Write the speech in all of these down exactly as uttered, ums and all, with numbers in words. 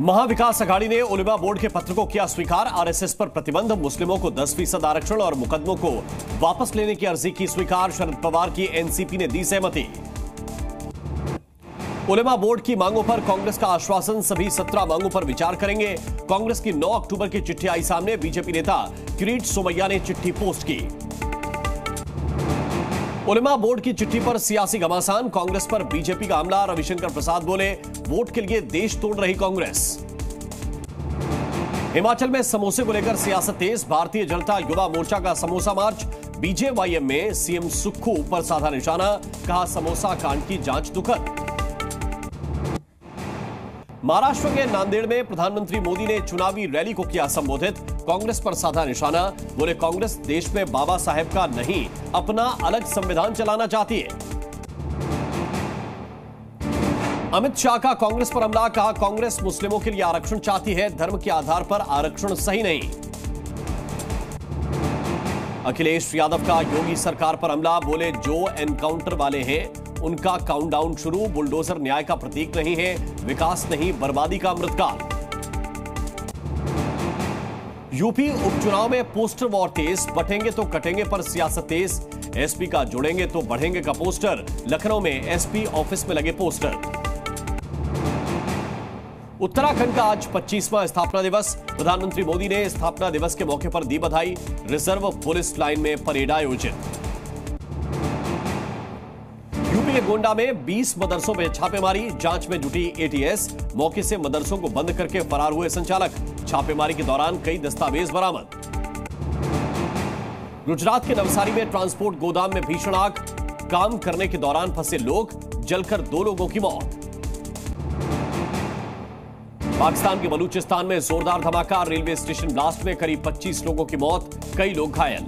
महाविकास आघाड़ी ने उलेमा बोर्ड के पत्र को किया स्वीकार। आरएसएस पर प्रतिबंध, मुस्लिमों को दस फीसद आरक्षण और मुकदमों को वापस लेने की अर्जी की स्वीकार। शरद पवार की एनसीपी ने दी सहमति। उलेमा बोर्ड की मांगों पर कांग्रेस का आश्वासन, सभी सत्रह मांगों पर विचार करेंगे। कांग्रेस की नौ अक्टूबर की चिट्ठी आई सामने, बीजेपी नेता किरीट सोमैया ने चिट्ठी पोस्ट की। उलेमा बोर्ड की चिट्ठी पर सियासी घमासान, कांग्रेस पर बीजेपी का हमला। रविशंकर प्रसाद बोले, वोट के लिए देश तोड़ रही कांग्रेस। हिमाचल में समोसे को लेकर सियासत तेज, भारतीय जनता युवा मोर्चा का समोसा मार्च। बीजेवाईएम में सीएम सुक्खू पर साधा निशाना, कहा समोसा कांड की जांच दुखद। महाराष्ट्र के नांदेड़ में प्रधानमंत्री मोदी ने चुनावी रैली को किया संबोधित, कांग्रेस पर साधा निशाना। बोले, कांग्रेस देश में बाबा साहेब का नहीं, अपना अलग संविधान चलाना चाहती है। अमित शाह का कांग्रेस पर हमला, कहा कांग्रेस मुस्लिमों के लिए आरक्षण चाहती है, धर्म के आधार पर आरक्षण सही नहीं। अखिलेश यादव का योगी सरकार पर हमला, बोले जो एनकाउंटर वाले हैं उनका काउंटडाउन शुरू। बुलडोजर न्याय का प्रतीक नहीं है, विकास नहीं बर्बादी का अमृतकाल। यूपी उपचुनाव में पोस्टर वॉर तेज, बटेंगे तो कटेंगे पर सियासत तेज। एसपी का जुड़ेंगे तो बढ़ेंगे का पोस्टर, लखनऊ में एसपी ऑफिस में लगे पोस्टर। उत्तराखंड का आज पच्चीसवां स्थापना दिवस, प्रधानमंत्री मोदी ने स्थापना दिवस के मौके पर दी बधाई। रिजर्व पुलिस लाइन में परेड आयोजित। गोंडा में बीस मदरसों में छापेमारी, जांच में जुटी एटीएस। मौके से मदरसों को बंद करके फरार हुए संचालक, छापेमारी के दौरान कई दस्तावेज बरामद। गुजरात के नवसारी में ट्रांसपोर्ट गोदाम में भीषण आग, काम करने के दौरान फंसे लोग, जलकर दो लोगों की मौत। पाकिस्तान के बलूचिस्तान में जोरदार धमाका, रेलवे स्टेशन ब्लास्ट में करीब पच्चीस लोगों की मौत, कई लोग घायल।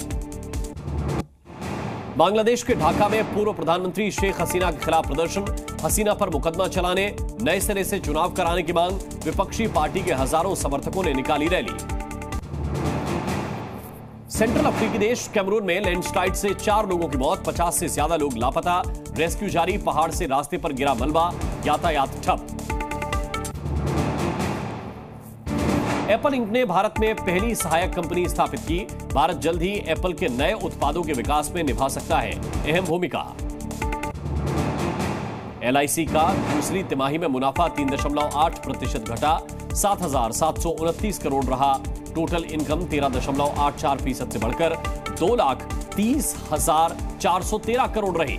बांग्लादेश के ढाका में पूर्व प्रधानमंत्री शेख हसीना के खिलाफ प्रदर्शन, हसीना पर मुकदमा चलाने, नए सिरे से चुनाव कराने की मांग। विपक्षी पार्टी के हजारों समर्थकों ने निकाली रैली। सेंट्रल अफ्रीकी देश कैमरून में लैंडस्लाइड से चार लोगों की मौत, पचास से ज्यादा लोग लापता। रेस्क्यू जारी, पहाड़ से रास्ते पर गिरा मलबा, यातायात ठप। एप्पल इंक ने भारत में पहली सहायक कंपनी स्थापित की, भारत जल्द ही एप्पल के नए उत्पादों के विकास में निभा सकता है अहम भूमिका। एल आई सी का दूसरी तिमाही में मुनाफा तीन दशमलव आठ प्रतिशत घटा, सात हजार सात सौ उनतीस करोड़ रहा। टोटल इनकम तेरह दशमलव आठ चार फीसद से बढ़कर दो लाख तीस हजार चार सौ तेरह करोड़ रही।